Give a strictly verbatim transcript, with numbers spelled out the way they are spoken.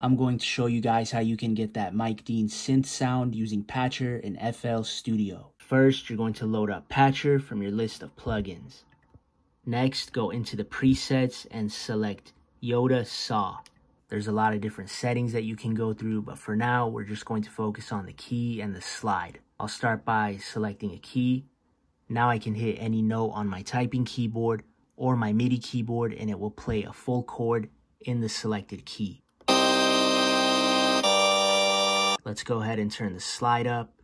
I'm going to show you guys how you can get that Mike Dean synth sound using Patcher and F L Studio. First, you're going to load up Patcher from your list of plugins. Next, go into the presets and select Yoda Saw. There's a lot of different settings that you can go through, but for now, we're just going to focus on the key and the slide. I'll start by selecting a key. Now I can hit any note on my typing keyboard or my MIDI keyboard, and it will play a full chord in the selected key. Let's go ahead and turn the slide up.